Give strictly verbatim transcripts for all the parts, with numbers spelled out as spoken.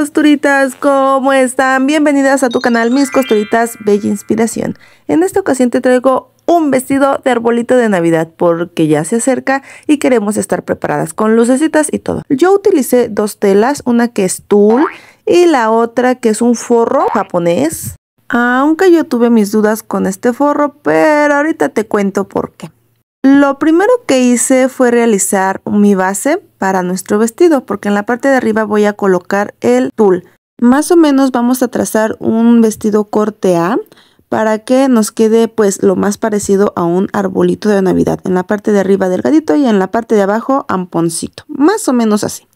costuritas, ¿cómo están? Bienvenidas a tu canal Mis Costuritas, Bella Inspiración. En esta ocasión te traigo un vestido de arbolito de Navidad porque ya se acerca y queremos estar preparadas con lucecitas y todo. Yo utilicé dos telas, una que es tul y la otra que es un forro japonés. Aunque yo tuve mis dudas con este forro, pero ahorita te cuento por qué. Lo primero que hice fue realizar mi base para nuestro vestido, porque en la parte de arriba voy a colocar el tul. Más o menos vamos a trazar un vestido corte A para que nos quede pues lo más parecido a un arbolito de Navidad. En la parte de arriba delgadito y en la parte de abajo amponcito, más o menos así.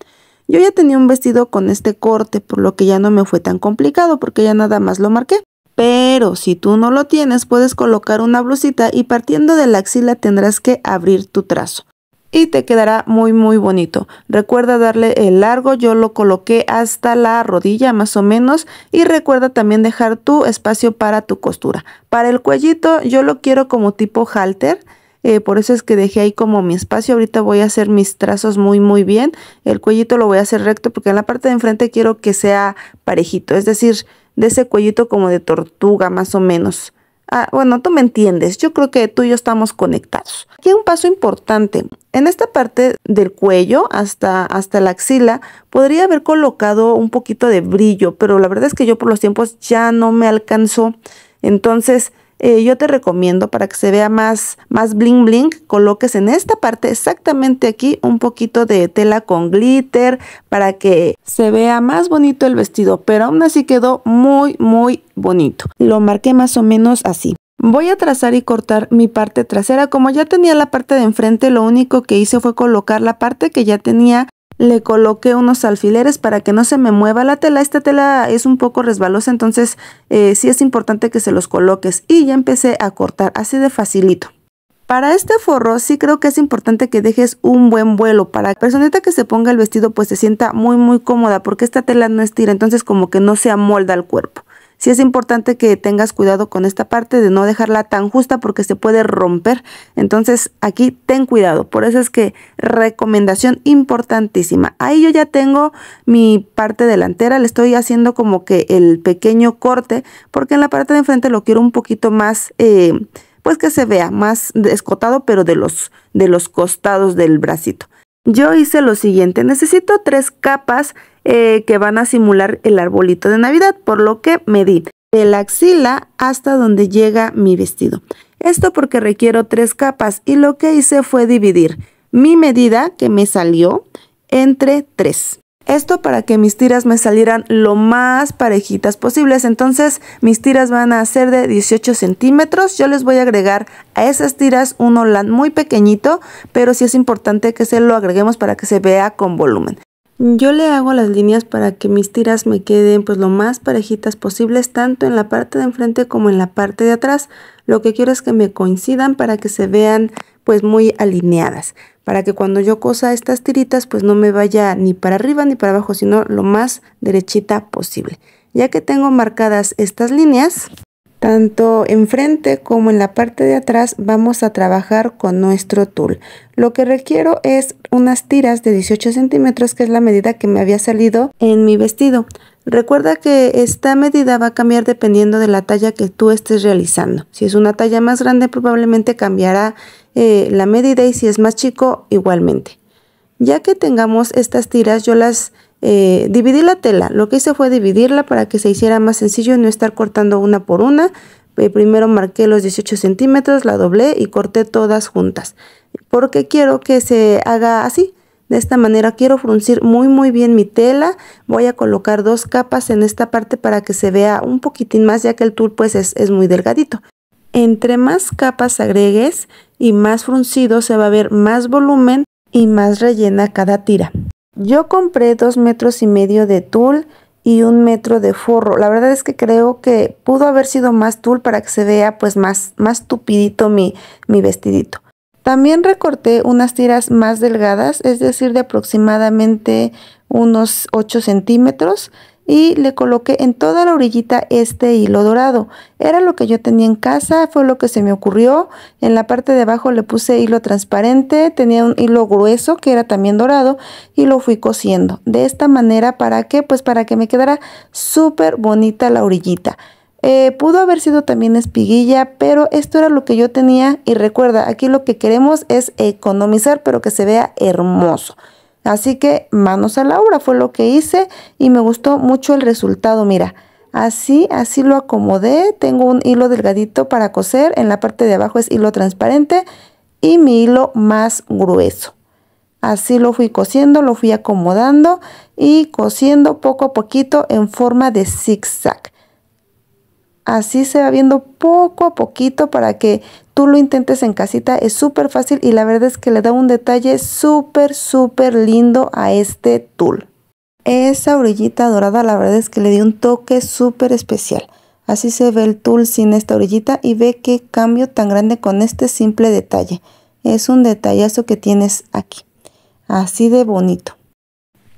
Yo ya tenía un vestido con este corte, por lo que ya no me fue tan complicado porque ya nada más lo marqué. Pero si tú no lo tienes, puedes colocar una blusita y partiendo de la axila tendrás que abrir tu trazo. Y te quedará muy muy bonito. Recuerda darle el largo, yo lo coloqué hasta la rodilla más o menos. Y recuerda también dejar tu espacio para tu costura. Para el cuellito yo lo quiero como tipo halter. Eh, por eso es que dejé ahí como mi espacio. Ahorita voy a hacer mis trazos muy muy bien. El cuellito lo voy a hacer recto porque en la parte de enfrente quiero que sea parejito, es decir, de ese cuellito como de tortuga más o menos. Ah, bueno, tú me entiendes, yo creo que tú y yo estamos conectados. Aquí hay un paso importante. En esta parte del cuello hasta, hasta la axila podría haber colocado un poquito de brillo, pero la verdad es que yo por los tiempos ya no me alcanzó. Entonces Eh, yo te recomiendo, para que se vea más, más bling bling, coloques en esta parte exactamente aquí un poquito de tela con glitter para que se vea más bonito el vestido, pero aún así quedó muy muy bonito. Lo marqué más o menos así. Voy a trazar y cortar mi parte trasera. Como ya tenía la parte de enfrente, lo único que hice fue colocar la parte que ya tenía. Le coloqué unos alfileres para que no se me mueva la tela. Esta tela es un poco resbalosa, entonces eh, sí es importante que se los coloques. Y ya empecé a cortar, así de facilito. Para este forro sí creo que es importante que dejes un buen vuelo. Para la personita que se ponga el vestido pues se sienta muy muy cómoda, porque esta tela no estira, entonces como que no se amolda al cuerpo. Sí es importante que tengas cuidado con esta parte de no dejarla tan justa porque se puede romper. Entonces aquí ten cuidado. Por eso es que recomendación importantísima. Ahí yo ya tengo mi parte delantera. Le estoy haciendo como que el pequeño corte porque en la parte de enfrente lo quiero un poquito más, eh, pues que se vea más escotado, pero de los, de los costados del bracito. Yo hice lo siguiente. Necesito tres capas eh, que van a simular el arbolito de Navidad, por lo que medí de la axila hasta donde llega mi vestido. Esto porque requiero tres capas y lo que hice fue dividir mi medida que me salió entre tres. Esto para que mis tiras me salieran lo más parejitas posibles. Entonces mis tiras van a ser de dieciocho centímetros. Yo les voy a agregar a esas tiras un holán muy pequeñito, pero sí es importante que se lo agreguemos para que se vea con volumen. Yo le hago las líneas para que mis tiras me queden pues lo más parejitas posibles, tanto en la parte de enfrente como en la parte de atrás. Lo que quiero es que me coincidan para que se vean pues muy alineadas, para que cuando yo cosa estas tiritas pues no me vaya ni para arriba ni para abajo, sino lo más derechita posible. Ya que tengo marcadas estas líneas, tanto enfrente como en la parte de atrás, vamos a trabajar con nuestro tul. Lo que requiero es unas tiras de dieciocho centímetros, que es la medida que me había salido en mi vestido. Recuerda que esta medida va a cambiar dependiendo de la talla que tú estés realizando. Si es una talla más grande, probablemente cambiará eh, la medida, y si es más chico, igualmente. Ya que tengamos estas tiras, yo las eh, dividí la tela. Lo que hice fue dividirla para que se hiciera más sencillo y no estar cortando una por una. Eh, primero marqué los dieciocho centímetros, la doblé y corté todas juntas, porque quiero que se haga así. De esta manera quiero fruncir muy muy bien mi tela. Voy a colocar dos capas en esta parte para que se vea un poquitín más, ya que el tul pues es, es muy delgadito. Entre más capas agregues y más fruncido, se va a ver más volumen y más rellena cada tira. Yo compré dos metros y medio de tul y un metro de forro. La verdad es que creo que pudo haber sido más tul para que se vea pues más, más tupidito mi, mi vestidito. También recorté unas tiras más delgadas, es decir, de aproximadamente unos ocho centímetros, y le coloqué en toda la orillita este hilo dorado. Era lo que yo tenía en casa, fue lo que se me ocurrió. En la parte de abajo le puse hilo transparente, tenía un hilo grueso que era también dorado y lo fui cosiendo. De esta manera, ¿para qué? Pues para que me quedara súper bonita la orillita. Eh, pudo haber sido también espiguilla, pero esto era lo que yo tenía y recuerda, aquí lo que queremos es economizar, pero que se vea hermoso. Así que manos a la obra fue lo que hice y me gustó mucho el resultado. Mira, así, así lo acomodé. Tengo un hilo delgadito para coser, en la parte de abajo es hilo transparente y mi hilo más grueso. Así lo fui cosiendo, lo fui acomodando y cosiendo poco a poquito en forma de zigzag. Así se va viendo poco a poquito para que tú lo intentes en casita. Es súper fácil y la verdad es que le da un detalle súper, súper lindo a este tul. Esa orillita dorada la verdad es que le dio un toque súper especial. Así se ve el tul sin esta orillita y ve qué cambio tan grande con este simple detalle. Es un detallazo que tienes aquí. Así de bonito.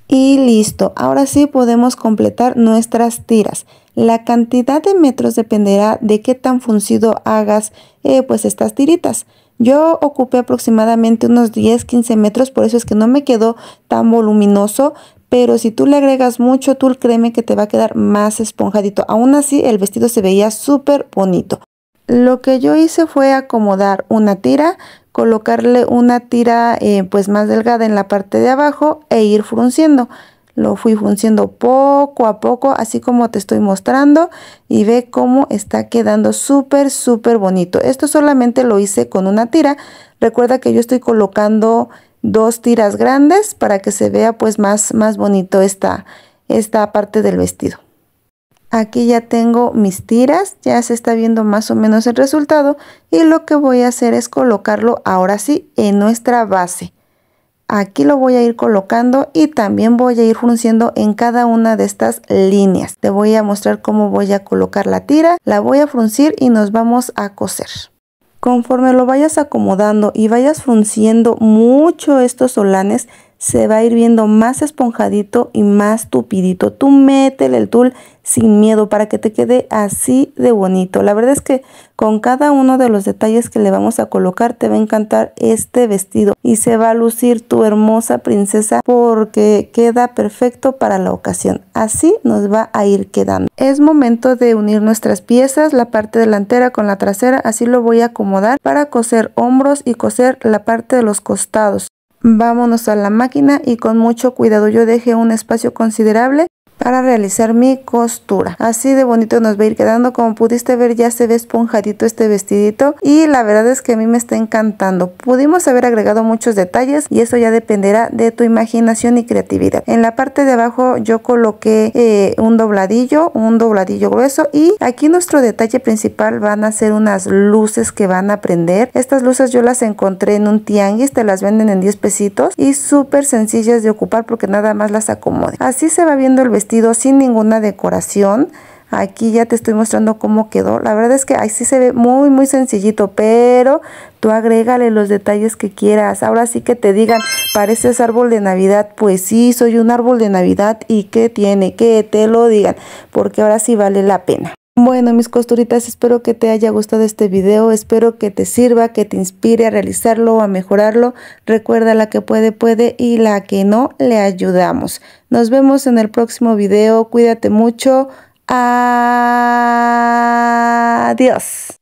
Y listo, ahora sí podemos completar nuestras tiras. La cantidad de metros dependerá de qué tan fruncido hagas eh, pues estas tiritas. Yo ocupé aproximadamente unos diez quince metros, por eso es que no me quedó tan voluminoso. Pero si tú le agregas mucho tul, créeme que te va a quedar más esponjadito. Aún así el vestido se veía súper bonito. Lo que yo hice fue acomodar una tira, colocarle una tira eh, pues más delgada en la parte de abajo e ir frunciendo. Lo fui frunciendo poco a poco, así como te estoy mostrando, y ve cómo está quedando súper, súper bonito. Esto solamente lo hice con una tira. Recuerda que yo estoy colocando dos tiras grandes para que se vea pues más, más bonito esta, esta parte del vestido. Aquí ya tengo mis tiras, ya se está viendo más o menos el resultado y lo que voy a hacer es colocarlo ahora sí en nuestra base. Aquí lo voy a ir colocando y también voy a ir frunciendo en cada una de estas líneas. Te voy a mostrar cómo voy a colocar la tira, la voy a fruncir y nos vamos a coser. Conforme lo vayas acomodando y vayas frunciendo mucho estos solanes, se va a ir viendo más esponjadito y más tupidito. Tú métele el tul sin miedo para que te quede así de bonito. La verdad es que con cada uno de los detalles que le vamos a colocar te va a encantar este vestido y se va a lucir tu hermosa princesa porque queda perfecto para la ocasión. Así nos va a ir quedando. Es momento de unir nuestras piezas, la parte delantera con la trasera. Así lo voy a acomodar para coser hombros y coser la parte de los costados. Vámonos a la máquina y con mucho cuidado yo dejé un espacio considerable para realizar mi costura. Así de bonito nos va a ir quedando. Como pudiste ver, ya se ve esponjadito este vestidito y la verdad es que a mí me está encantando. Pudimos haber agregado muchos detalles y eso ya dependerá de tu imaginación y creatividad. En la parte de abajo yo coloqué eh, un dobladillo, un dobladillo grueso y aquí nuestro detalle principal van a ser unas luces que van a prender. Estas luces yo las encontré en un tianguis, te las venden en diez pesitos y súper sencillas de ocupar porque nada más las acomode. Así se va viendo el vestido sin ninguna decoración. Aquí ya te estoy mostrando cómo quedó. La verdad es que así se ve muy muy sencillito, pero tú agrégale los detalles que quieras. Ahora sí que te digan, pareces árbol de Navidad. Pues sí, soy un árbol de Navidad y ¿qué tiene? Que te lo digan, porque ahora sí vale la pena. Bueno, mis costuritas, espero que te haya gustado este video, espero que te sirva, que te inspire a realizarlo o a mejorarlo. Recuerda, la que puede, puede y la que no, le ayudamos. Nos vemos en el próximo video, cuídate mucho, adiós.